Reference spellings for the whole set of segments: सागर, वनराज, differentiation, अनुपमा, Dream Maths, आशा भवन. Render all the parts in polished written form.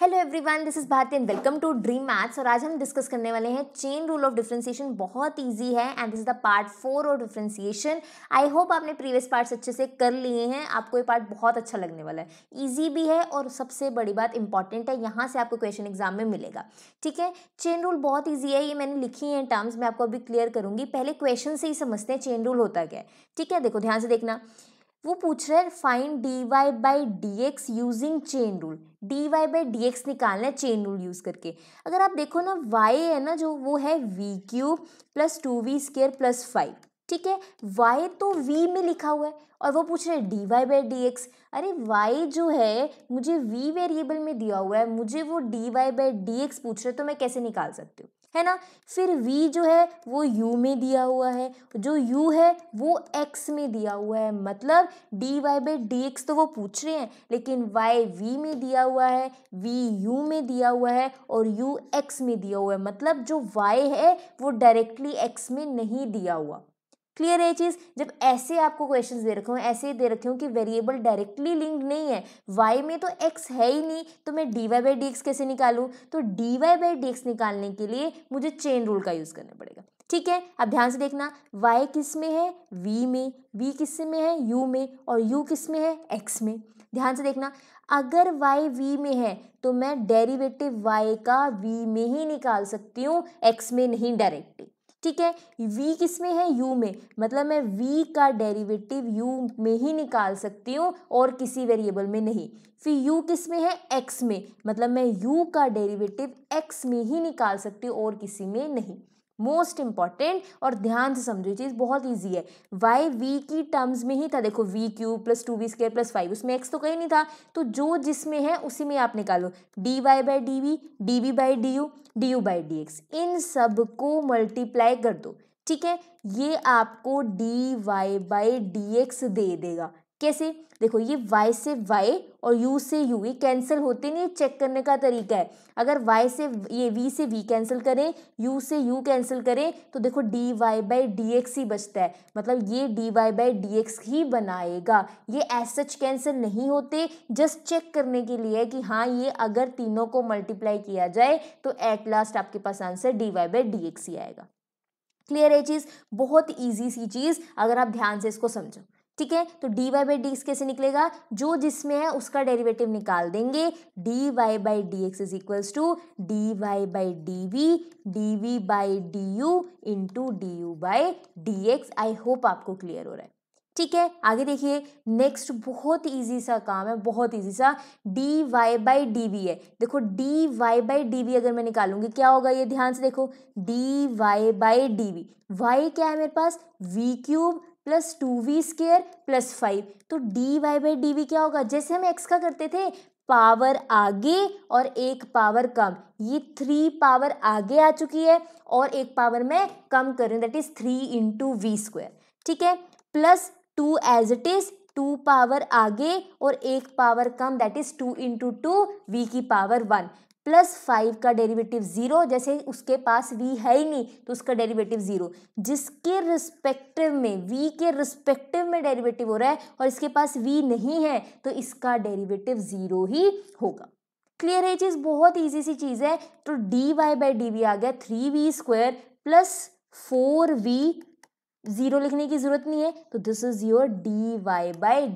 Hello everyone, this is Bharti and welcome to dream maths. और आज हम डिस्कस करने वाले हैं चेन रूल ऑफ डिफरेंशिएशन। बहुत इजी है and this is the part 4 of differentiation. I hope आपने प्रीवियस पार्ट्स अच्छे से कर लिए हैं, आपको ये पार्ट बहुत अच्छा लगने वाला है। इजी भी है और सबसे बड़ी बात इंपॉर्टेंट है, यहाँ से आपको क्वेश्चन एग्जाम में मिलेगा। ठीक है, चेन रूल बहुत ईजी है, ये मैंने लिखी है टर्म्स, मैं आपको अभी क्लियर करूँगी। पहले क्वेश्चन से ही समझते हैं चेन रूल होता क्या है। ठीक है, देखो ध्यान से देखना, वो पूछ रहे हैं find dy by dx using chain rule. dy by dx निकालना है चेन रूल यूज़ करके। अगर आप देखो ना, y है ना जो, वो है v cube plus 2v square plus 5। ठीक है, y तो v में लिखा हुआ है और वो पूछ रहे हैं dy बाई dx। अरे y जो है मुझे v वेरिएबल में दिया हुआ है, मुझे वो dy बाई dx पूछ रहे, तो मैं कैसे निकाल सकती हूँ, है ना। फिर v जो है वो u में दिया हुआ है, जो u है वो x में दिया हुआ है, मतलब dy बाई dx तो वो पूछ रहे हैं, लेकिन y v में दिया हुआ है, v u में दिया हुआ है और u x में दिया हुआ है, मतलब जो y है वो डायरेक्टली x में नहीं दिया हुआ। क्लियर है चीज़। जब ऐसे आपको क्वेश्चंस दे रखे हो, ऐसे दे रखे हो कि वेरिएबल डायरेक्टली लिंक्ड नहीं है, y में तो x है ही नहीं, तो मैं dy बाई dx कैसे निकालूं, तो dy बाई dx निकालने के लिए मुझे चेन रूल का यूज़ करना पड़ेगा। ठीक है, अब ध्यान से देखना, y किस में है, v में, v किस में है, u में, और u किस में है, x में। ध्यान से देखना, अगर y v में है तो मैं डेरिवेटिव y का v में ही निकाल सकती हूँ, x में नहीं डायरेक्टली। ठीक है, v किस में है, u में, मतलब मैं v का डेरिवेटिव u में ही निकाल सकती हूँ और किसी वेरिएबल में नहीं। फिर u किस में है, x में, मतलब मैं u का डेरिवेटिव x में ही निकाल सकती हूँ और किसी में नहीं। मोस्ट इम्पॉर्टेंट, और ध्यान से समझो चीज़, बहुत ईजी है। y v की टर्म्स में ही था, देखो v cube plus 2v square plus 5, उसमें x तो कहीं नहीं था, तो जो जिसमें है उसी में आप निकालो dy by dv, dv by du, du by dx, इन सब को मल्टीप्लाई कर दो। ठीक है, ये आपको dy बाई dx दे देगा। कैसे, देखो ये y से y और u से u, ये कैंसिल होते नहीं, चेक करने का तरीका है। अगर y से ये v से v कैंसिल करें, u से u कैंसिल करें, तो देखो dy बाई dx ही बचता है, मतलब ये dy बाई dx ही बनाएगा। ये एज सच कैंसिल नहीं होते, जस्ट चेक करने के लिए कि हाँ ये अगर तीनों को मल्टीप्लाई किया जाए तो एट लास्ट आपके पास आंसर dy बाई dx ही आएगा। क्लियर है चीज़, बहुत ईजी सी चीज़ अगर आप ध्यान से इसको समझो। ठीक है, तो dy बाई dx कैसे निकलेगा, जो जिसमें है उसका डेरिवेटिव निकाल देंगे, dy by dx is equals to dy by dv, dv by du into du by dx। I hope आपको क्लियर हो रहा है। ठीक है, आगे देखिए, नेक्स्ट बहुत इजी सा काम है, बहुत इजी सा, dy बाई dv है। देखो dy बाई dv अगर मैं निकालूंगी क्या होगा, ये ध्यान से देखो dy बाई dv, y क्या है मेरे पास, v cube plus 2v square plus 5, तो dy बाई dv क्या होगा, जैसे हम x का करते थे, पावर आगे और एक पावर कम, ये 3 पावर आगे आ चुकी है और 1 पावर में कम कर रही हूँ, that is 3 into v square. ठीक है, plus 2 as it is, 2 power आगे और 1 पावर कम, दैट इज़ 2 इंटू 2 v की पावर 1, प्लस 5 का डेरिवेटिव 0, जैसे उसके पास v है ही नहीं तो उसका डेरिवेटिव 0, जिसके रिस्पेक्टिव में v के रिस्पेक्टिव में डेरिवेटिव हो रहा है और इसके पास v नहीं है तो इसका डेरिवेटिव 0 ही होगा। क्लियर है चीज़, बहुत इजी सी चीज़ है। तो dy बाई dv आ गया 3v स्क्वायर प्लस 4v, 0 लिखने की ज़रूरत नहीं है, तो this is your dy by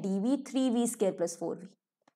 dv 3v square plus 4v।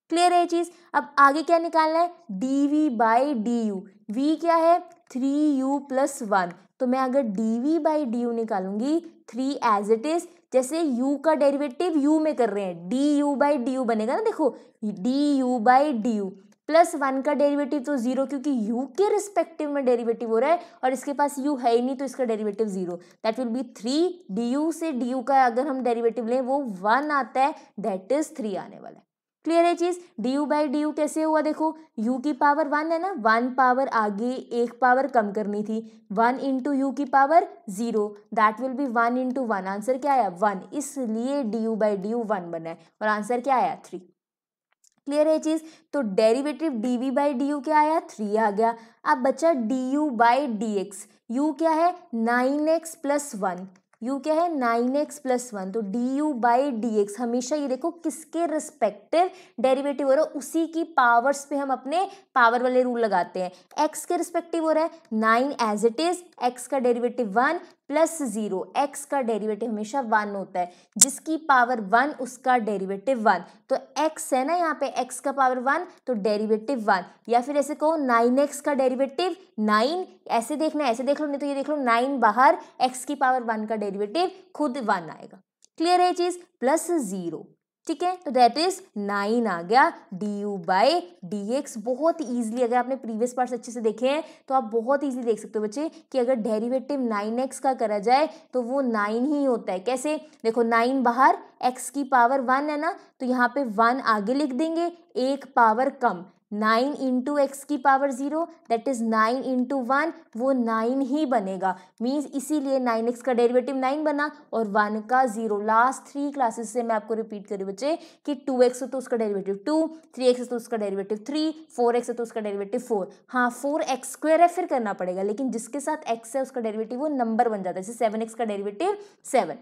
Clear है चीज़, अब आगे क्या निकालना है, dv बाई du, v क्या है 3u प्लस 1, तो मैं अगर dv बाई du निकालूंगी 3 एज इट इज़, जैसे u का डेरिवेटिव u में कर रहे हैं, du बाई du बनेगा ना, देखो du बाई du, प्लस 1 का डेरिवेटिव तो 0 क्योंकि u के रिस्पेक्टिव में डेरिवेटिव हो रहा है और इसके पास u है ही नहीं तो इसका derivative 0, that will be 3, du से du का अगर हम डेरिवेटिव लें वो 1 आता है, दैट इज़ 3 आने वाला है। क्लियर है चीज़, du बाई du कैसे हुआ, देखो u की पावर 1 है ना, 1 पावर आगे 1 पावर कम करनी थी, 1 इंटू u की power 0, that will be 1 into 1, answer क्या आया 1, इसलिए du बाई du 1 बना है और आंसर क्या आया 3। क्लियर है चीज़, तो डेरिवेटिव dv बाई du क्या आया 3 आ गया। अब बचा du बाई dx, u क्या है 9x प्लस 1, u क्या है 9x + 1, तो du/dx हमेशा ये देखो किसके रिस्पेक्टिव डेरिवेटिव हो रहा है, उसी की पावर्स पे हम अपने पावर वाले रूल लगाते हैं। x के रिस्पेक्टिव हो रहा है 9 एज इट इज, x का डेरिवेटिव 1 प्लस 0, x का डेरिवेटिव हमेशा 1 होता है, जिसकी पावर 1 उसका डेरिवेटिव 1, तो x है ना यहाँ पे x का पावर 1 तो डेरिवेटिव 1, या फिर ऐसे कहो 9x का डेरिवेटिव 9, ऐसे देखना है, ऐसे देख लो, नहीं तो ये देख लो 9 बाहर, x की पावर 1 का डेरिवेटिव खुद 1 आएगा। क्लियर है चीज़, प्लस 0, ठीक है, तो दैट इज 9 आ गया du/dx। बहुत ईजिली, अगर आपने प्रीवियस पार्ट्स अच्छे से देखे हैं तो आप बहुत ईजिली देख सकते हो बच्चे कि अगर डेरिवेटिव 9x का करा जाए तो वो 9 ही होता है। कैसे, देखो 9 बाहर, x की पावर 1 है ना, तो यहाँ पे 1 आगे लिख देंगे, एक पावर कम, 9 × x की पावर 0, दैट इज 9 × 1, वो 9 ही बनेगा। मीन्स इसीलिए 9x का डेरिवेटिव 9 बना और 1 का 0। लास्ट 3 क्लासेस से मैं आपको रिपीट करी बच्चे कि 2x है तो उसका डेरिवेटिव 2, 3x है तो उसका डेरिवेटिव 3, 4x है तो उसका डेरिवेटिव 4। हाँ 4x² है फिर करना पड़ेगा, लेकिन जिसके साथ x है उसका डेरिवेटिव वो नंबर बन जाता है, जैसे 7x का डेरिवेटिव 7।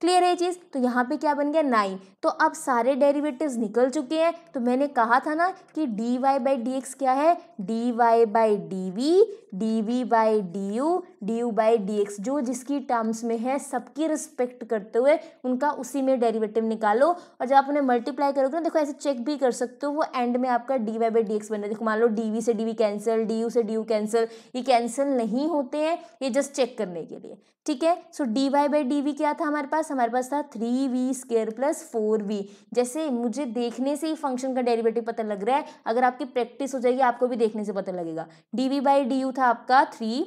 क्लियर है चीज़, तो यहाँ पे क्या बन गया 9। तो अब सारे डेरिवेटिव्स निकल चुके हैं, तो मैंने कहा था ना कि dy/dx क्या है, dy/dv, dv/du, du/dx, जो जिसकी टर्म्स में है सबकी रिस्पेक्ट करते हुए उनका उसी में डेरिवेटिव निकालो। और जब आप उन्हें मल्टीप्लाई करोगे ना, देखो ऐसे चेक भी कर सकते हो, वो एंड में आपका dy/dx बन रहा है। देखो मान लो dv से dv कैंसिल, du से du कैंसिल, ये कैंसिल नहीं होते हैं, ये जस्ट चेक करने के लिए, ठीक है। सो dy/dv क्या था हमारे पास, था 3v² + 4v। जैसे मुझे देखने से ही फंक्शन का डेरिवेटिव पता लग रहा है, अगर आपकी प्रैक्टिस हो जाएगी आपको भी देखने से पता लगेगा। dv/du था आपका 3,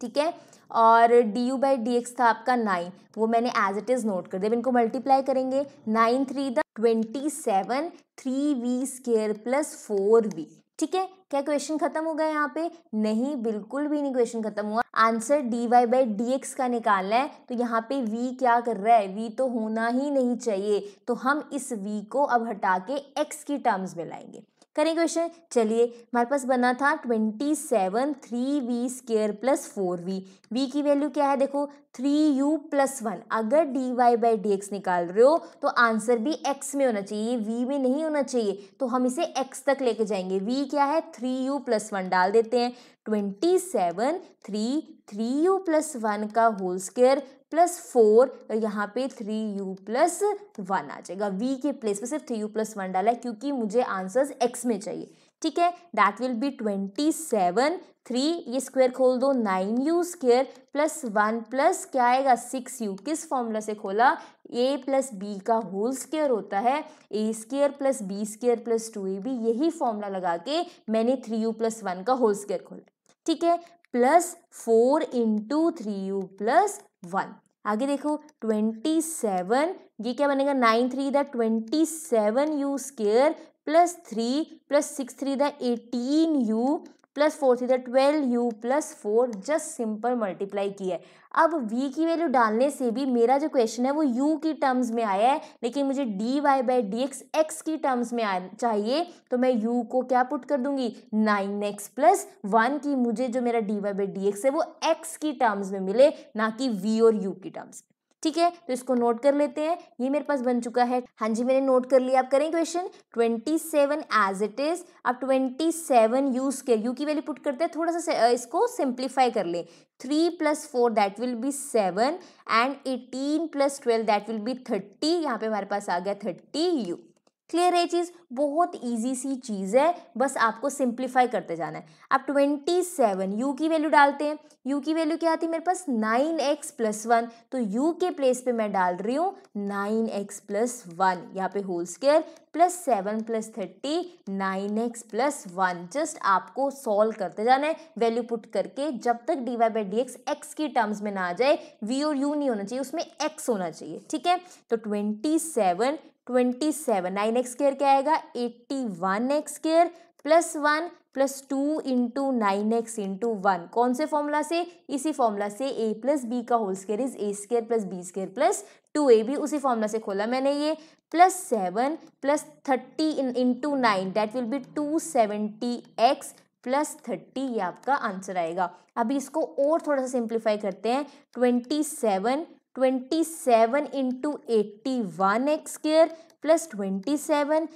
ठीक है, और du/dx था आपका 9, वो मैंने एज इट इज़ नोट कर दिया। अब इनको मल्टीप्लाई करेंगे, 9×3=27, 3v² + 4v, ठीक है। क्या क्वेश्चन खत्म हो गया यहाँ पे? नहीं, बिल्कुल भी नहीं क्वेश्चन खत्म हुआ। आंसर dy/dx का निकालना है, तो यहाँ पे v क्या कर रहा है, v तो होना ही नहीं चाहिए, तो हम इस v को अब हटा के x की टर्म्स में लाएंगे। करें क्वेश्चन, चलिए। हमारे पास बना था 27, 3v² + 4v। v की वैल्यू क्या है, देखो 3u + 1। अगर dy/dx निकाल रहे हो तो आंसर भी x में होना चाहिए, v में नहीं होना चाहिए, तो हम इसे x तक लेके जाएंगे। v क्या है 3u + 1, डाल देते हैं 27 3 3u + 1² + 4, यहाँ पे 3u + 1 आ जाएगा। v के प्लेस पे सिर्फ 3u + 1 डाला है, क्योंकि मुझे आंसर्स x में चाहिए, ठीक है। दैट विल बी 27, 3 ये स्क्वायर खोल दो, 9u² + 1 + क्या आएगा 6u। किस फॉर्मूला से खोला, a + b² होता है, a² + b² + 2ab, यही फॉर्मूला लगा के मैंने 3u + 1 का होल स्क्वायर खोला, ठीक है, प्लस 4 × 3u + 1। आगे देखो 27, ये क्या बनेगा 9×3=27u² + 3 + 6×3=18u + 4×3=12u + 4, just simple multiply किया है। अब v की वैल्यू डालने से भी मेरा जो क्वेश्चन है वो u की टर्म्स में आया है, लेकिन मुझे dy/dx x की टर्म्स में आना चाहिए, तो मैं u को क्या पुट कर दूंगी 9x + 1 की, मुझे जो मेरा dy/dx है वो x की टर्म्स में मिले, ना कि v और u की टर्म्स, ठीक है। तो इसको नोट कर लेते हैं, ये मेरे पास बन चुका है। हाँ जी, मैंने नोट कर लिया। आप करें क्वेश्चन, 27 एज इट इज। अब 27u² u की वैल्यू पुट करते हैं, थोड़ा सा इसको सिंप्लीफाई कर लें, 3 + 4 that will be 7 and 18 + 12 that will be 30, यहाँ पे हमारे पास आ गया 30u। क्लियर है चीज़, बहुत इजी सी चीज़ है, बस आपको सिंप्लीफाई करते जाना है। अब 27 u की वैल्यू डालते हैं, u की वैल्यू क्या आती है मेरे पास 9x + 1, तो u के प्लेस पे मैं डाल रही हूँ 9x + 1, यहाँ पे whole square, plus 7 + 30, 9x + 1। Just आपको सॉल्व करते जाना है वैल्यू पुट करके, जब तक dy/dx x की टर्म्स में ना आ जाए, v और u नहीं होना चाहिए, उसमें x होना चाहिए, ठीक है। तो 27 9x² क्या आएगा 81x² + 1 + 2 × 9x × 1, कौन से फॉर्मूला से, इसी फॉर्मूला से a + b² is a² + b² + 2ab, उसी फॉर्मूला से खोला मैंने ये, plus 7 + 30 × 9 that will B 270x +30 ये आपका आंसर आएगा। अभी इसको और थोड़ा सा सिंप्लीफाई करते हैं। 27 × 81 एक्स स्क्वायर +27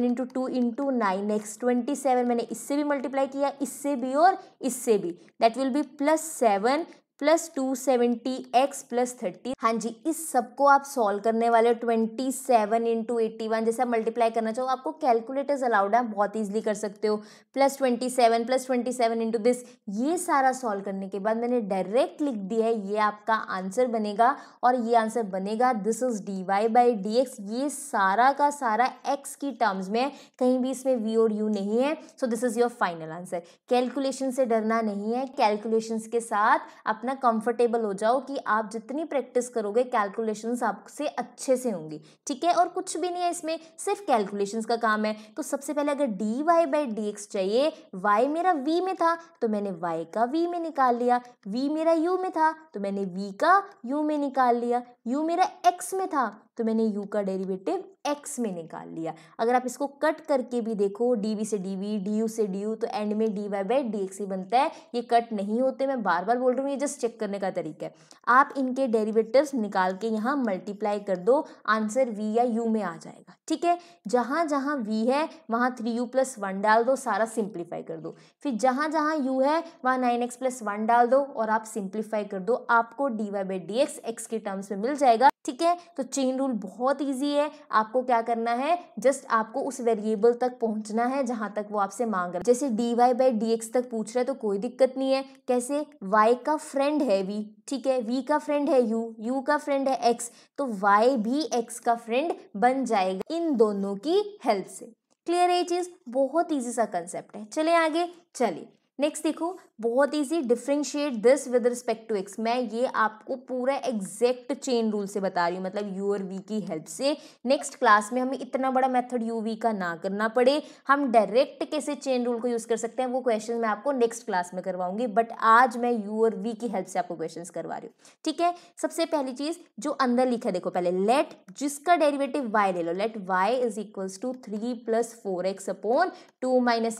× 2 × 9 एक्स। 27 मैंने इससे भी मल्टीप्लाई किया, इससे भी और इससे भी, दैट विल बी +7 +270 एक्स +30। हाँ जी, इस सबको आप सॉल्व करने वाले 27 इंटू 81। जैसे आप मल्टीप्लाई करना चाहो, आपको कैलकुलेटर्स अलाउड है, बहुत ईजिली कर सकते हो। +27 इंटू दिस, ये सारा सॉल्व करने के बाद मैंने डायरेक्ट लिख दिया है, ये आपका आंसर बनेगा। और ये आंसर बनेगा दिस इज dy/dx। ये सारा का सारा x की टर्म्स में है, कहीं भी इसमें v और u नहीं है। So this is your final answer. Calculation से डरना नहीं है, कैलकुलेशंस के साथ आप ना कंफर्टेबल हो जाओ कि आप जितनी प्रैक्टिस करोगे कैलकुलेशंस आपसे अच्छे से होंगी। ठीक है, और कुछ भी नहीं है इसमें, सिर्फ कैलकुलेशंस का काम है। तो सबसे पहले अगर dy/dx चाहिए, y मेरा v में था तो मैंने y का v में निकाल लिया, v मेरा u में था तो मैंने v का u में निकाल लिया, u मेरा x में था तो मैंने u का डेरिवेटिव x में निकाल लिया। अगर आप इसको कट करके भी देखो, dv से dv, du से du, तो एंड में dy/dx ही बनता है। ये कट नहीं होते, मैं बार बार बोल रही हूँ, ये जस्ट चेक करने का तरीका है। आप इनके डेरिवेटिव्स निकाल के यहाँ मल्टीप्लाई कर दो, आंसर v या u में आ जाएगा। ठीक है, जहाँ जहाँ v है वहाँ 3u+1 डाल दो, सारा सिंप्लीफाई कर दो। फिर जहाँ जहाँ u है वहाँ 9x+1 डाल दो और आप सिंप्लीफाई कर दो, आपको dy/dx x के टर्म्स में मिल जाएगा। ठीक है, तो चेन रूल बहुत इजी है। आपको क्या करना है, जस्ट आपको उस वेरिएबल तक पहुंचना है जहां तक वो आपसे मांग रहा है। जैसे dy/dx तक पूछ रहा है तो कोई दिक्कत नहीं है। कैसे, y का फ्रेंड है v, ठीक है, v का फ्रेंड है u, u का फ्रेंड है x, तो y भी x का फ्रेंड बन जाएगा इन दोनों की हेल्प से। क्लियर है ये चीज़? बहुत ईजी सा कंसेप्ट है। चले आगे चलिए, नेक्स्ट देखो, बहुत easy, differentiate this with respect to x. मैं ये आपको पूरा एग्जैक्ट चेन रूल से बता रही हूँ, मतलब यू और वी की हेल्प से। नेक्स्ट क्लास में हमें इतना बड़ा मेथड यू वी का ना करना पड़े, हम डायरेक्ट कैसे चेन रूल को यूज़ कर सकते हैं वो क्वेश्चन मैं आपको नेक्स्ट क्लास में करवाऊंगी, बट आज मैं यू और वी की हेल्प से आपको क्वेश्चन करवा रही हूँ। ठीक है, सबसे पहली चीज़ जो अंदर लिखा है, देखो पहले लेट, जिसका डेरिवेटिव वाई ले लो, let y is equals to 3 + 4x/2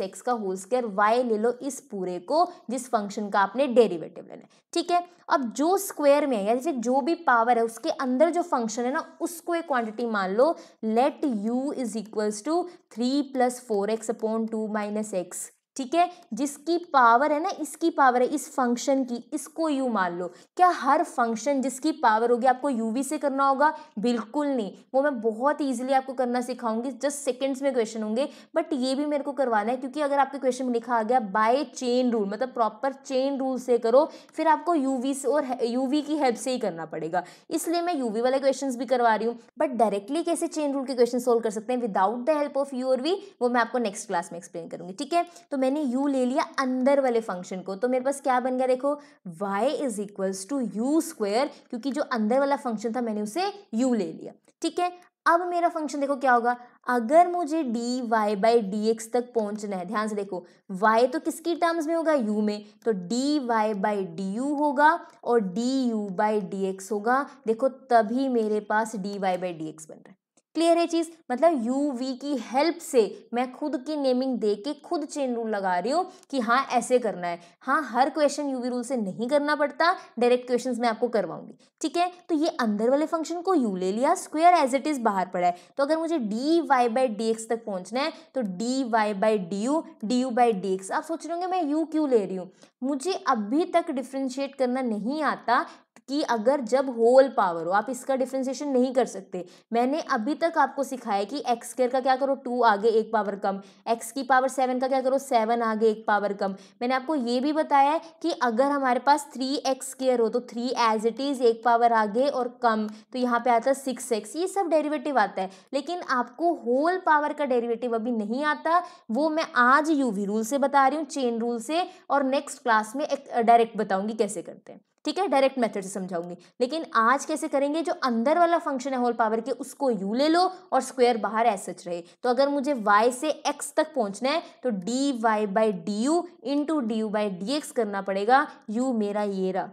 - x का होल स्क्वायर। वाई ले लो इस पूरे को जिस फंक्शन का आपने डेरिवेटिव लेना है। ठीक है, अब जो स्क्वायर में है, यानी जो भी पावर है उसके अंदर जो फंक्शन है ना, उसको एक क्वांटिटी मान लो। Let u is equals to 3 + 4x/2 - x, ठीक है, जिसकी पावर है ना, इसकी पावर है इस फंक्शन की, इसको u मान लो। क्या हर फंक्शन जिसकी पावर होगी आपको uv से करना होगा? बिल्कुल नहीं, वो मैं बहुत ईजिली आपको करना सिखाऊंगी, जस्ट सेकंड्स में क्वेश्चन होंगे। बट ये भी मेरे को करवाना है, क्योंकि अगर आपके क्वेश्चन में लिखा आ गया बाय चेन रूल, मतलब प्रॉपर चेन रूल से करो, फिर आपको uv से और uv की हेल्प से ही करना पड़ेगा। इसलिए मैं uv वाले क्वेश्चन भी करवा रही हूँ, बट डायरेक्टली कैसे चेन रूल के क्वेश्चन सोल्व कर सकते हैं without the help of u और v, वो मैं आपको नेक्स्ट क्लास में एक्सप्लेन करूँगी। ठीक है, तो मैंने u ले लिया अंदर वाले फंक्शन को, तो मेरे पास क्या बन गया, देखो y is equals to u square, क्योंकि जो अंदर वाला फंक्शन था मैंने उसे u ले लिया। ठीक है, अब मेरा फंक्शन देखो क्या होगा, अगर मुझे dy/dx तक पहुंचना है, ध्यान से देखो, y तो किसकी टर्म्स में होगा, u में, तो dy/du होगा और du/dx होगा। देखो तभी मेरे पास dy/dx बन रहा है। क्लियर है चीज़? मतलब यू वी की हेल्प से मैं खुद की नेमिंग दे के खुद चेन रूल लगा रही हूँ कि हाँ ऐसे करना है। हाँ, हर क्वेश्चन यू वी रूल से नहीं करना पड़ता, डायरेक्ट क्वेश्चंस मैं आपको करवाऊंगी। ठीक है, तो ये अंदर वाले फंक्शन को यू ले लिया, स्क्वायर एज इट इज़ बाहर पड़ा है, तो अगर मुझे dy/dx तक पहुँचना है तो dy/du, du/dx। आप सोच रहे होंगे मैं यू क्यों ले रही हूँ, मुझे अभी तक डिफ्रेंशिएट करना नहीं आता कि अगर जब होल पावर हो आप इसका डिफ्रेंशिएशन नहीं कर सकते। मैंने अभी तक आपको सिखाया कि एक्स स्क्वायर का क्या करो, 2 आगे एक पावर कम, एक्स की पावर 7 का क्या करो, 7 आगे एक पावर कम। मैंने आपको ये भी बताया है कि अगर हमारे पास 3x² हो तो 3 एज इट इज़ एक पावर आगे और कम, तो यहाँ पे आता है 6x। ये सब डेरिवेटिव आता है, लेकिन आपको होल पावर का डेरिवेटिव अभी नहीं आता, वो मैं आज यू वी रूल से बता रही हूँ, चेन रूल से, और नेक्स्ट क्लास में डायरेक्ट बताऊँगी कैसे करते हैं। ठीक है, डायरेक्ट मेथड से समझाऊंगी, लेकिन आज कैसे करेंगे, जो अंदर वाला फंक्शन है होल पावर के उसको u ले लो और स्क्वायर बाहर ऐसे रहे। तो अगर मुझे y से x तक पहुंचना है तो dy/du इंटू du/dx करना पड़ेगा, u मेरा ये रहा।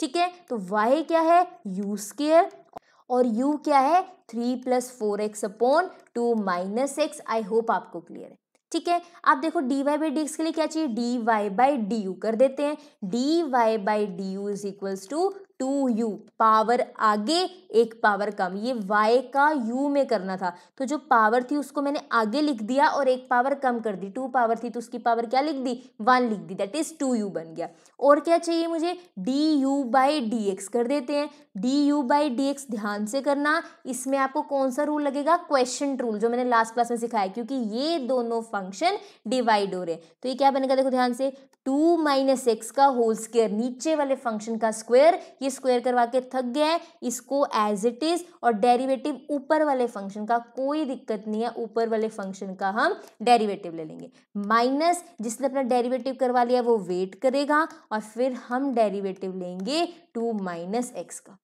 ठीक है, तो y क्या है, u स्क्वायर, और u क्या है, 3 + 4x/2 - x। आई होप आपको क्लियर है। ठीक है। आप देखो d y by d x के लिए क्या चाहिए, d y by d u कर देते हैं, d y by d u is equals to 2u, power आगे एक पावर कम, ये y का u में करना था तो जो पावर थी उसको मैंने आगे लिख दिया और एक पावर कम कर दी, 2 पावर थी तो उसकी पावर क्या लिख दी, 1 लिख दी, दैट इज 2u बन गया। और क्या चाहिए मुझे, du बाई डी एक्स कर देते हैं, du बाई डी एक्स ध्यान से करना, इसमें आपको कौन सा रूल लगेगा, क्वेश्चन रूल, जो मैंने लास्ट क्लास में सिखाया, क्योंकि ये दोनों फंक्शन डिवाइड हो रहे हैं। तो ये क्या बनेगा, देखो ध्यान से, 2 माइनस एक्स का होल स्क्वायर, नीचे वाले फंक्शन का स्क्वायर, ये स्क्वायर करवा के थक गया है, इसको एज इट इज, और डेरिवेटिव ऊपर वाले फंक्शन का कोई दिक्कत नहीं है, ऊपर वाले फंक्शन का हम डेरिवेटिव ले लेंगे, माइनस जिसने अपना डेरिवेटिव करवा लिया वो वेट करेगा और फिर हम डेरिवेटिव लेंगे 2 माइनस एक्स का,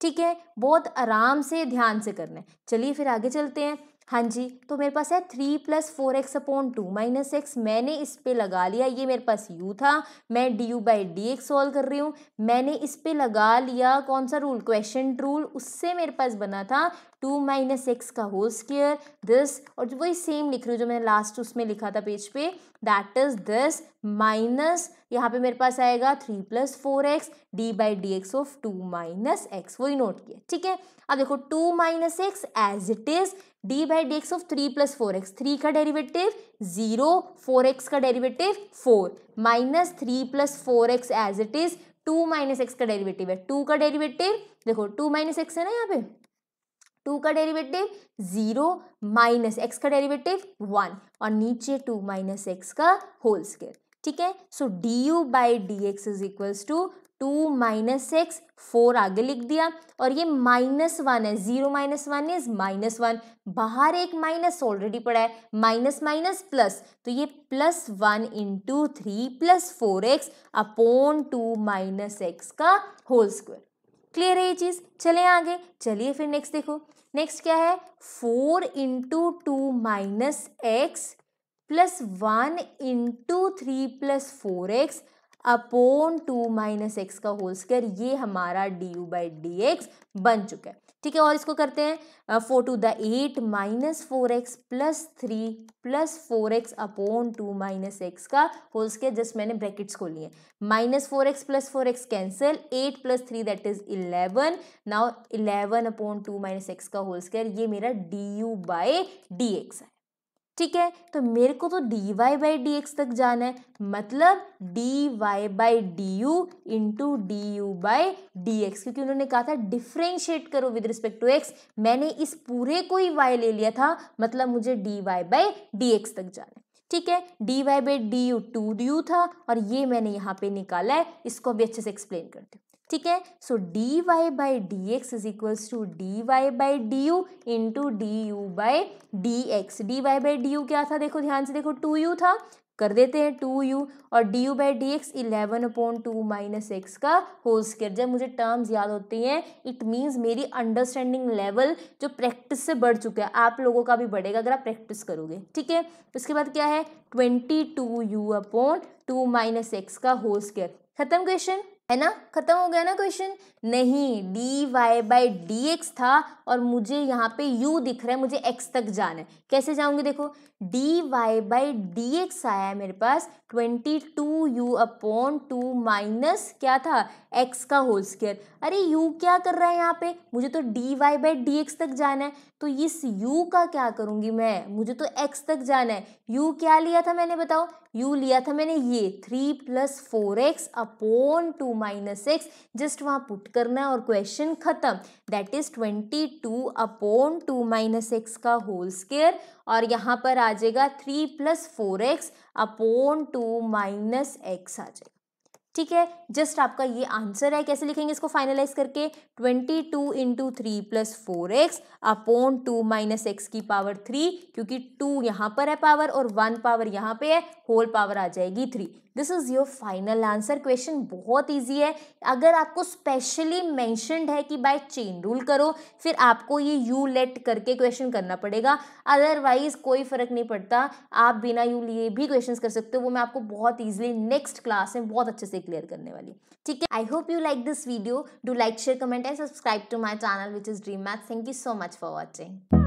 ठीक है। बहुत आराम से ध्यान से करना है। चलिए फिर आगे चलते हैं। हाँ जी, तो मेरे पास है 3 + 4x अपॉन 2 माइनस एक्स, मैंने इस पे लगा लिया, ये मेरे पास u था, मैं d u by d x solve कर रही हूँ, मैंने इस पे लगा लिया कौन सा रूल, क्वेश्चन रूल, उससे मेरे पास बना था 2 माइनस एक्स का होल स्क्वायर दिस, और वही सेम लिख रही हूँ जो मैंने लास्ट उसमें लिखा था पेज पे, दैट इज दिस माइनस, यहाँ पे मेरे पास आएगा 3 + 4x d by d x of 2 minus x, वही नोट किया, ठीक है। अब देखो 2 minus x as it is, d by d x of 3 + 4x, 3 का डेरिवेटिव 0, 4x का derivative 4, minus 3 + 4x as it is, 2 minus x का डेरिवेटिव है, 2 का डेरिवेटिव देखो 2 माइनस एक्स है ना, यहाँ पे 2 का डेरिवेटिव 0 माइनस एक्स का डेरिवेटिव 1 और नीचे 2 माइनस एक्स का होल स्क्वायर, ठीक है। So d u by d x is equals to 2 minus x, 4 आगे लिख दिया, और ये -1 है, 0 - 1 इज -1, बाहर एक माइनस ऑलरेडी पड़ा है, माइनस माइनस प्लस, तो ये +1 into 3 + 4x upon 2 minus x का होल स्क्वायर। क्लियर है ये चीज़। चले आगे, चलिए फिर नेक्स्ट देखो, नेक्स्ट क्या है, 4 into 2 minus x + 1 into 3 + 4x upon 2 minus x का होल स्क्वायर, ये हमारा d u by d x बन चुका है, ठीक है। और इसको करते हैं 4 ^ 8 -4x + 3 + 4x upon 2 minus x का होल स्क्वायर, जस्ट मैंने ब्रैकेट्स खोली है, -4x + 4x cancel, 8 + 3 that is 11, now 11 upon 2 minus x का होल स्क्वायर, ये मेरा d u by d x है, ठीक है। तो मेरे को तो d y by d x तक जाना है, मतलब d y by d u into d u by d x, क्योंकि उन्होंने कहा था डिफ्रेंशिएट करो विद रिस्पेक्ट टू एक्स, मैंने इस पूरे को ही y ले लिया था, मतलब मुझे d y by d x तक जाना है, ठीक है। D y by d u 2u था और ये मैंने यहाँ पे निकाला है, इसको भी अच्छे से एक्सप्लेन करती हूँ, ठीक है। So d y by d x is equals to d y by d u into d u by d x. D y by d u क्या था, देखो ध्यान से देखो 2u था, कर देते हैं 2u, और d u by d x 11 upon 2 minus x का होल स्क्वायर। जब मुझे टर्म्स याद होती हैं इट मीन्स मेरी अंडरस्टैंडिंग लेवल जो प्रैक्टिस से बढ़ चुका है, आप लोगों का भी बढ़ेगा अगर आप प्रैक्टिस करोगे, ठीक है। उसके बाद क्या है, 22u अपॉन 2 माइनस एक्स का होल स्क्वायर। खत्म क्वेश्चन है ना, खत्म हो गया ना क्वेश्चन। नहीं, d y by d x था और मुझे यहाँ पे u दिख रहा है, मुझे x तक जाना है, कैसे जाऊँगी, देखो d y by d x आया है मेरे पास 22u अपॉन 2 माइनस क्या था x का होल स्क्वायर। अरे u क्या कर रहा है यहाँ पे, मुझे तो d y by d x तक जाना है, तो इस u का क्या करूँगी मैं, मुझे तो x तक जाना है। u क्या लिया था मैंने, बताओ, u लिया था मैंने ये 3 + 4x upon 2 minus x, just वहाँ पुट करना है और क्वेश्चन खत्म। That is 22 upon 2 minus x का होल स्क्वायर, और यहाँ पर आ जाएगा 3 + 4x अपॉन 2 माइनस एक्स आ जाएगा, ठीक है। जस्ट आपका ये आंसर है। कैसे लिखेंगे इसको फाइनलाइज करके, 22 into 3 + 4x upon 2 minus x की पावर 3, क्योंकि 2 यहाँ पर है पावर और 1 पावर यहाँ पे है, होल पावर आ जाएगी 3। This is your final answer. Question बहुत इजी है, अगर आपको स्पेशली मेंशनड है कि बाय चेन रूल करो, फिर आपको ये यू लेट करके क्वेश्चन करना पड़ेगा, अदरवाइज कोई फ़र्क नहीं पड़ता, आप बिना यू लिए भी क्वेश्चंस कर सकते हो। वो मैं आपको बहुत ईजिली नेक्स्ट क्लास में बहुत अच्छे से क्लियर करने वाली, ठीक है। I hope you like this video, do like, share, comment and subscribe to my channel which is Dream Maths. Thank you so much for watching.